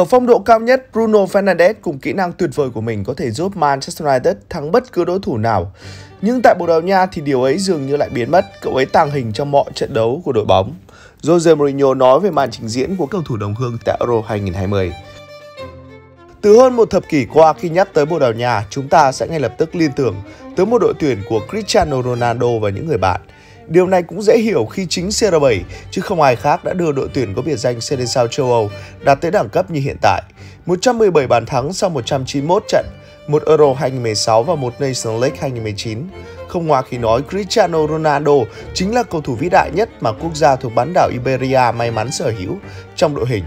Ở phong độ cao nhất, Bruno Fernandes cùng kỹ năng tuyệt vời của mình có thể giúp Manchester United thắng bất cứ đối thủ nào. Nhưng tại Bồ Đào Nha thì điều ấy dường như lại biến mất, cậu ấy tàng hình trong mọi trận đấu của đội bóng. Jose Mourinho nói về màn trình diễn của cầu thủ đồng hương tại Euro 2020. Từ hơn một thập kỷ qua, khi nhắc tới Bồ Đào Nha, chúng ta sẽ ngay lập tức liên tưởng tới một đội tuyển của Cristiano Ronaldo và những người bạn. Điều này cũng dễ hiểu khi chính CR7 chứ không ai khác đã đưa đội tuyển có biệt danh Seleccao châu Âu đạt tới đẳng cấp như hiện tại. 117 bàn thắng sau 191 trận, một Euro 2016 và một Nations League 2019. Không ngoa khi nói Cristiano Ronaldo chính là cầu thủ vĩ đại nhất mà quốc gia thuộc bán đảo Iberia may mắn sở hữu trong đội hình.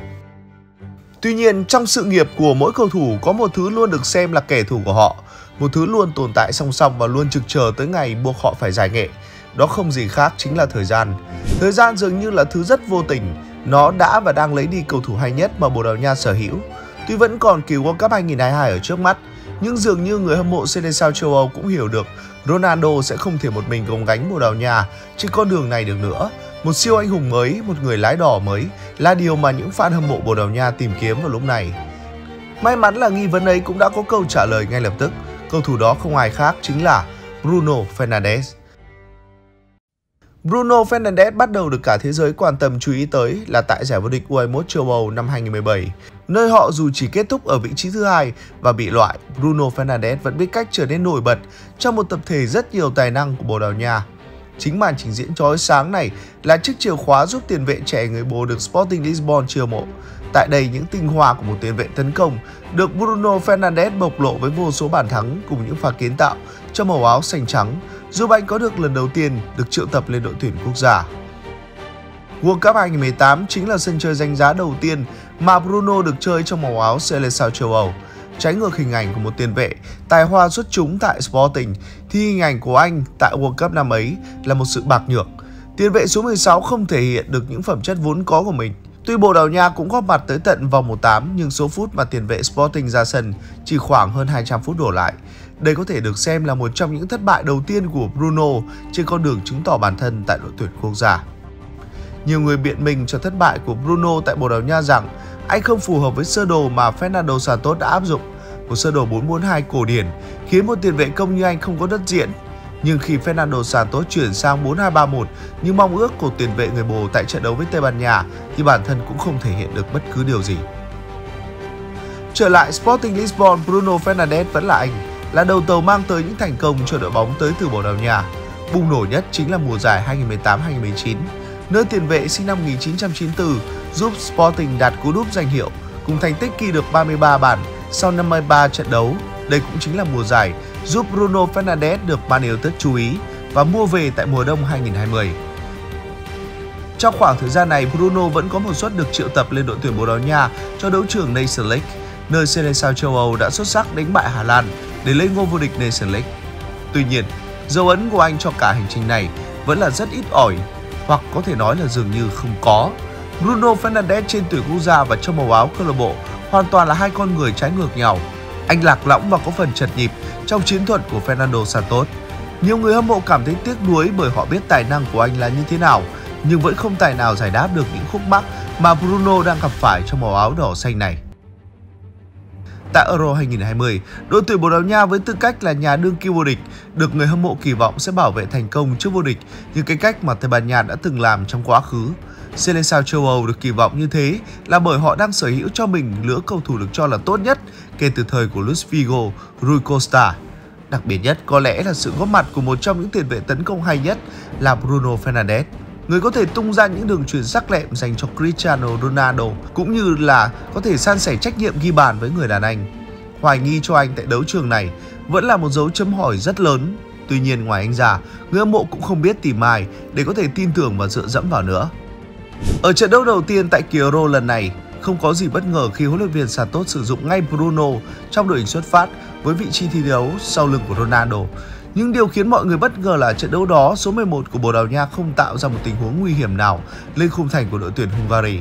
Tuy nhiên, trong sự nghiệp của mỗi cầu thủ có một thứ luôn được xem là kẻ thù của họ, một thứ luôn tồn tại song song và luôn trực chờ tới ngày buộc họ phải giải nghệ. Đó không gì khác chính là thời gian. Thời gian dường như là thứ rất vô tình. Nó đã và đang lấy đi cầu thủ hay nhất mà Bồ Đào Nha sở hữu. Tuy vẫn còn kỳ World Cup 2022 ở trước mắt, nhưng dường như người hâm mộ Seleccao châu Âu cũng hiểu được Ronaldo sẽ không thể một mình gồng gánh Bồ Đào Nha trên con đường này được nữa. Một siêu anh hùng mới, một người lái đỏ mới là điều mà những fan hâm mộ Bồ Đào Nha tìm kiếm vào lúc này. May mắn là nghi vấn ấy cũng đã có câu trả lời ngay lập tức. Cầu thủ đó không ai khác chính là Bruno Fernandes. Bruno Fernandes bắt đầu được cả thế giới quan tâm chú ý tới là tại giải vô địch U21 châu Âu năm 2017, nơi họ dù chỉ kết thúc ở vị trí thứ hai và bị loại, Bruno Fernandes vẫn biết cách trở nên nổi bật trong một tập thể rất nhiều tài năng của Bồ Đào Nha. Chính màn trình diễn chói sáng này là chiếc chìa khóa giúp tiền vệ trẻ người Bồ được Sporting Lisbon chiêu mộ. Tại đây, những tinh hoa của một tiền vệ tấn công được Bruno Fernandes bộc lộ với vô số bàn thắng cùng những pha kiến tạo trong màu áo xanh trắng, giúp anh có được lần đầu tiên được triệu tập lên đội tuyển quốc gia. World Cup 2018 chính là sân chơi danh giá đầu tiên mà Bruno được chơi trong màu áo Seleccao châu Âu. Trái ngược hình ảnh của một tiền vệ tài hoa xuất chúng tại Sporting, thì hình ảnh của anh tại World Cup năm ấy là một sự bạc nhược. Tiền vệ số 16 không thể hiện được những phẩm chất vốn có của mình. Tuy Bồ Đào Nha cũng góp mặt tới tận vòng 1/8, nhưng số phút mà tiền vệ Sporting ra sân chỉ khoảng hơn 200 phút đổ lại. Đây có thể được xem là một trong những thất bại đầu tiên của Bruno trên con đường chứng tỏ bản thân tại đội tuyển quốc gia. Nhiều người biện minh cho thất bại của Bruno tại Bồ Đào Nha rằng anh không phù hợp với sơ đồ mà Fernando Santos đã áp dụng, một sơ đồ 4-4-2 cổ điển khiến một tiền vệ công như anh không có đất diễn. Nhưng khi Fernando Santos chuyển sang 4-2-3-1 như mong ước của tiền vệ người Bồ tại trận đấu với Tây Ban Nha thì bản thân cũng không thể hiện được bất cứ điều gì. Trở lại Sporting Lisbon, Bruno Fernandes vẫn là anh, là đầu tàu mang tới những thành công cho đội bóng tới từ Bồ Đào Nha. Bùng nổ nhất chính là mùa giải 2018-2019, nơi tiền vệ sinh năm 1994 giúp Sporting đạt cú đúp danh hiệu cùng thành tích ghi được 33 bàn sau 53 trận đấu. Đây cũng chính là mùa giải giúp Bruno Fernandes được Man United chú ý và mua về tại mùa đông 2020. Trong khoảng thời gian này, Bruno vẫn có một suất được triệu tập lên đội tuyển Bồ Đào Nha cho đấu trường Nations League, nơi Seleccao châu Âu đã xuất sắc đánh bại Hà Lan để lên ngôi vô địch Nations League. Tuy nhiên, dấu ấn của anh cho cả hành trình này vẫn là rất ít ỏi, hoặc có thể nói là dường như không có. Bruno Fernandes trên tuyển quốc gia và trong màu áo câu lạc bộ hoàn toàn là hai con người trái ngược nhau. Anh lạc lõng và có phần chật nhịp trong chiến thuật của Fernando Santos. Nhiều người hâm mộ cảm thấy tiếc nuối bởi họ biết tài năng của anh là như thế nào, nhưng vẫn không tài nào giải đáp được những khúc mắc mà Bruno đang gặp phải trong màu áo đỏ xanh này. Tại Euro 2020, đội tuyển Bồ Đào Nha với tư cách là nhà đương kim vô địch được người hâm mộ kỳ vọng sẽ bảo vệ thành công trước vô địch như cái cách mà Tây Ban Nha đã từng làm trong quá khứ. Seleccao châu Âu được kỳ vọng như thế là bởi họ đang sở hữu cho mình lứa cầu thủ được cho là tốt nhất kể từ thời của Luis Figo, Rui Costa. Đặc biệt nhất có lẽ là sự góp mặt của một trong những tiền vệ tấn công hay nhất là Bruno Fernandes, người có thể tung ra những đường chuyền sắc lẹm dành cho Cristiano Ronaldo, cũng như là có thể san sẻ trách nhiệm ghi bàn với người đàn anh. Hoài nghi cho anh tại đấu trường này vẫn là một dấu chấm hỏi rất lớn. Tuy nhiên, ngoài anh ra, người hâm mộ cũng không biết tìm ai để có thể tin tưởng và dựa dẫm vào nữa. Ở trận đấu đầu tiên tại kỳ Euro lần này, không có gì bất ngờ khi huấn luyện viên Santos sử dụng ngay Bruno trong đội hình xuất phát với vị trí thi đấu sau lưng của Ronaldo. Nhưng điều khiến mọi người bất ngờ là trận đấu đó, số 11 của Bồ Đào Nha không tạo ra một tình huống nguy hiểm nào lên khung thành của đội tuyển Hungary.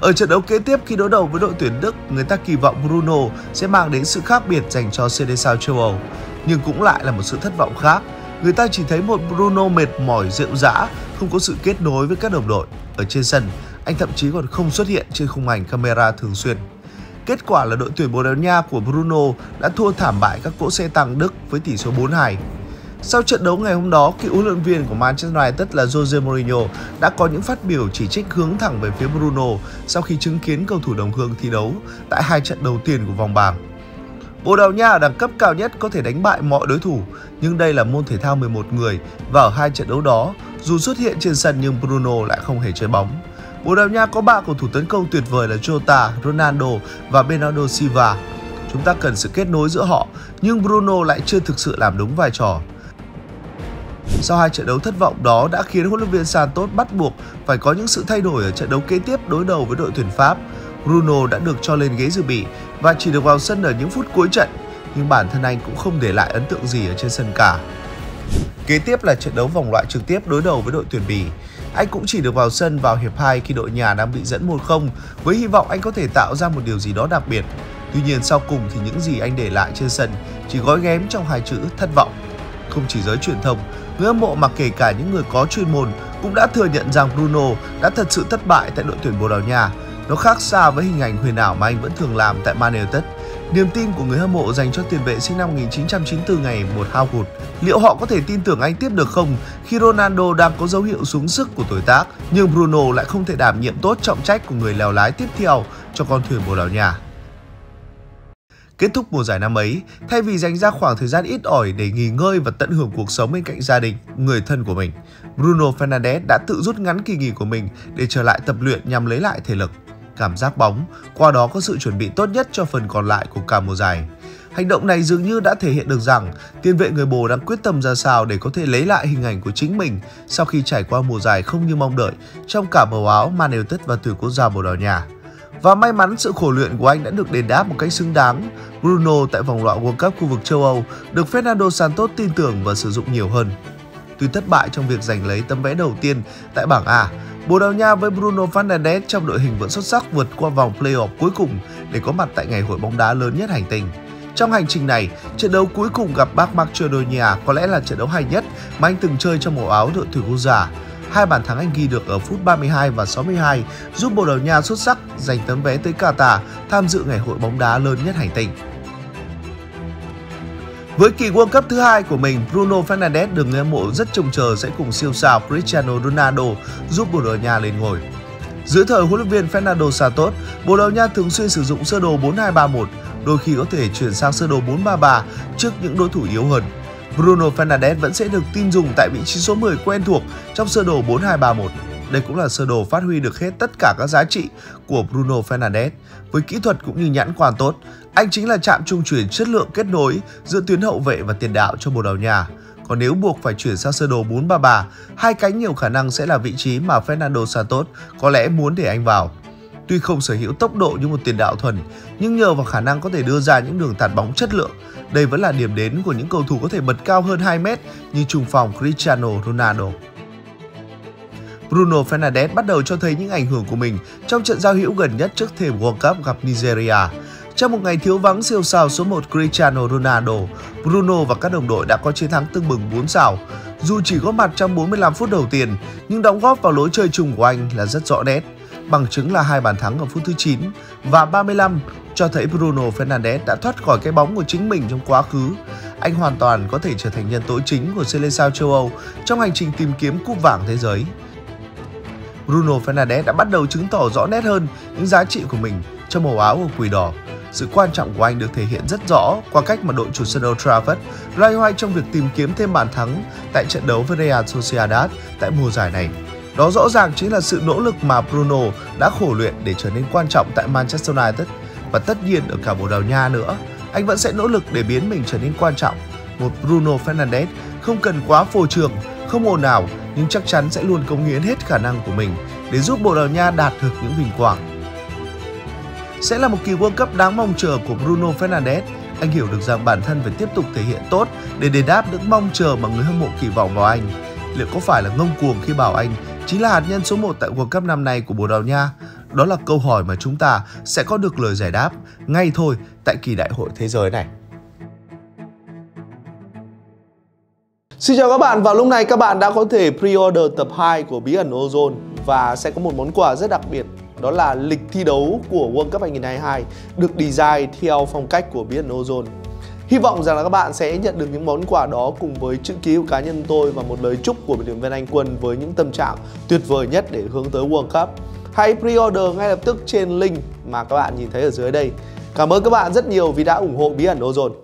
Ở trận đấu kế tiếp khi đối đầu với đội tuyển Đức, người ta kỳ vọng Bruno sẽ mang đến sự khác biệt dành cho Seleccao châu Âu. Nhưng cũng lại là một sự thất vọng khác. Người ta chỉ thấy một Bruno mệt mỏi rệu rã, không có sự kết nối với các đồng đội. Ở trên sân, anh thậm chí còn không xuất hiện trên khung ảnh camera thường xuyên. Kết quả là đội tuyển Bồ Đào Nha của Bruno đã thua thảm bại các cỗ xe tăng Đức với tỷ số 4-2. Sau trận đấu ngày hôm đó, cựu huấn luyện viên của Manchester United là Jose Mourinho đã có những phát biểu chỉ trích hướng thẳng về phía Bruno sau khi chứng kiến cầu thủ đồng hương thi đấu tại hai trận đầu tiên của vòng bảng. Bồ Đào Nha ở đẳng cấp cao nhất có thể đánh bại mọi đối thủ, nhưng đây là môn thể thao 11 người và ở hai trận đấu đó, dù xuất hiện trên sân nhưng Bruno lại không hề chơi bóng. Bồ Đào Nha có 3 cầu thủ tấn công tuyệt vời là Jota, Ronaldo và Bernardo Silva. Chúng ta cần sự kết nối giữa họ, nhưng Bruno lại chưa thực sự làm đúng vai trò. Sau hai trận đấu thất vọng đó đã khiến huấn luyện viên Santos bắt buộc phải có những sự thay đổi ở trận đấu kế tiếp đối đầu với đội tuyển Pháp. Bruno đã được cho lên ghế dự bị và chỉ được vào sân ở những phút cuối trận, nhưng bản thân anh cũng không để lại ấn tượng gì ở trên sân cả. Kế tiếp là trận đấu vòng loại trực tiếp đối đầu với đội tuyển Bỉ. Anh cũng chỉ được vào sân vào hiệp 2 khi đội nhà đang bị dẫn 1-0 với hy vọng anh có thể tạo ra một điều gì đó đặc biệt. Tuy nhiên sau cùng thì những gì anh để lại trên sân chỉ gói ghém trong hai chữ thất vọng. Không chỉ giới truyền thông, người hâm mộ mà kể cả những người có chuyên môn cũng đã thừa nhận rằng Bruno đã thật sự thất bại tại đội tuyển Bồ Đào Nha. Nó khác xa với hình ảnh huyền ảo mà anh vẫn thường làm tại Man United. Niềm tin của người hâm mộ dành cho tiền vệ sinh năm 1994 ngày một hao hụt. Liệu họ có thể tin tưởng anh tiếp được không khi Ronaldo đang có dấu hiệu xuống sức của tuổi tác, nhưng Bruno lại không thể đảm nhiệm tốt trọng trách của người lèo lái tiếp theo cho con thuyền Bồ Đào Nha. Kết thúc mùa giải năm ấy, thay vì dành ra khoảng thời gian ít ỏi để nghỉ ngơi và tận hưởng cuộc sống bên cạnh gia đình, người thân của mình, Bruno Fernandes đã tự rút ngắn kỳ nghỉ của mình để trở lại tập luyện nhằm lấy lại thể lực, cảm giác bóng, qua đó có sự chuẩn bị tốt nhất cho phần còn lại của cả mùa giải. Hành động này dường như đã thể hiện được rằng tiền vệ người Bồ đang quyết tâm ra sao để có thể lấy lại hình ảnh của chính mình sau khi trải qua mùa giải không như mong đợi trong cả màu áo Man United và tuyển quốc gia Bồ Đào Nha. Và may mắn sự khổ luyện của anh đã được đền đáp một cách xứng đáng. Bruno tại vòng loại World Cup khu vực châu Âu được Fernando Santos tin tưởng và sử dụng nhiều hơn. Tuy thất bại trong việc giành lấy tấm vé đầu tiên tại bảng A, Bồ Đào Nha với Bruno Fernandes trong đội hình vẫn xuất sắc vượt qua vòng play-off cuối cùng để có mặt tại ngày hội bóng đá lớn nhất hành tinh. Trong hành trình này, trận đấu cuối cùng gặp Bắc Macedonia có lẽ là trận đấu hay nhất mà anh từng chơi trong màu áo đội tuyển quốc gia. Hai bàn thắng anh ghi được ở phút 32 và 62 giúp Bồ Đào Nha xuất sắc giành tấm vé tới Qatar tham dự ngày hội bóng đá lớn nhất hành tinh. Với kỳ World Cup thứ hai của mình, Bruno Fernandes được người hâm mộ rất trông chờ sẽ cùng siêu sao Cristiano Ronaldo giúp Bồ Đào Nha lên ngôi. Dưới thời huấn luyện viên Fernando Santos, Bồ Đào Nha thường xuyên sử dụng sơ đồ 4-2-3-1, đôi khi có thể chuyển sang sơ đồ 4-3-3 trước những đối thủ yếu hơn. Bruno Fernandes vẫn sẽ được tin dùng tại vị trí số 10 quen thuộc trong sơ đồ 4-2-3-1. Đây cũng là sơ đồ phát huy được hết tất cả các giá trị của Bruno Fernandes. Với kỹ thuật cũng như nhãn quan tốt, anh chính là trạm trung chuyển chất lượng kết nối giữa tuyến hậu vệ và tiền đạo cho Bồ Đào Nha. Còn nếu buộc phải chuyển sang sơ đồ 4-3-3, hai cánh nhiều khả năng sẽ là vị trí mà Fernando Santos có lẽ muốn để anh vào. Tuy không sở hữu tốc độ như một tiền đạo thuần, nhưng nhờ vào khả năng có thể đưa ra những đường tạt bóng chất lượng, đây vẫn là điểm đến của những cầu thủ có thể bật cao hơn 2 m như trung phong Cristiano Ronaldo. Bruno Fernandes bắt đầu cho thấy những ảnh hưởng của mình trong trận giao hữu gần nhất trước thềm World Cup gặp Nigeria. Trong một ngày thiếu vắng siêu sao số 1 Cristiano Ronaldo, Bruno và các đồng đội đã có chiến thắng tưng bừng 4-0. Dù chỉ góp mặt trong 45 phút đầu tiên, nhưng đóng góp vào lối chơi chung của anh là rất rõ nét. Bằng chứng là hai bàn thắng ở phút thứ 9 và 35 cho thấy Bruno Fernandes đã thoát khỏi cái bóng của chính mình trong quá khứ. Anh hoàn toàn có thể trở thành nhân tố chính của Seleccao châu Âu trong hành trình tìm kiếm cúp vàng thế giới. Bruno Fernandes đã bắt đầu chứng tỏ rõ nét hơn những giá trị của mình trong màu áo của Quỷ Đỏ. Sự quan trọng của anh được thể hiện rất rõ qua cách mà đội chủ sân Old Trafford loay hoay trong việc tìm kiếm thêm bàn thắng tại trận đấu với Real Sociedad tại mùa giải này. Đó rõ ràng chính là sự nỗ lực mà Bruno đã khổ luyện để trở nên quan trọng tại Manchester United và tất nhiên ở cả Bồ Đào Nha nữa. Anh vẫn sẽ nỗ lực để biến mình trở nên quan trọng. Một Bruno Fernandes không cần quá phô trương, không ồn ào nhưng chắc chắn sẽ luôn cống hiến hết khả năng của mình để giúp Bồ Đào Nha đạt được những vinh quang. Sẽ là một kỳ World Cup đáng mong chờ của Bruno Fernandes. Anh hiểu được rằng bản thân phải tiếp tục thể hiện tốt để đền đáp những mong chờ mà người hâm mộ kỳ vọng vào anh. Liệu có phải là ngông cuồng khi bảo anh chính là hạt nhân số 1 tại World Cup năm nay của Bồ Đào Nha? Đó là câu hỏi mà chúng ta sẽ có được lời giải đáp ngay thôi tại kỳ đại hội thế giới này. Xin chào các bạn, vào lúc này các bạn đã có thể pre-order tập 2 của Bí ẩn Ozone và sẽ có một món quà rất đặc biệt đó là lịch thi đấu của World Cup 2022 được design theo phong cách của Bí ẩn Ozone. Hy vọng rằng là các bạn sẽ nhận được những món quà đó cùng với chữ ký của cá nhân tôi và một lời chúc của BLV Anh Quân với những tâm trạng tuyệt vời nhất để hướng tới World Cup. Hãy pre-order ngay lập tức trên link mà các bạn nhìn thấy ở dưới đây. Cảm ơn các bạn rất nhiều vì đã ủng hộ Bí ẩn Ozone.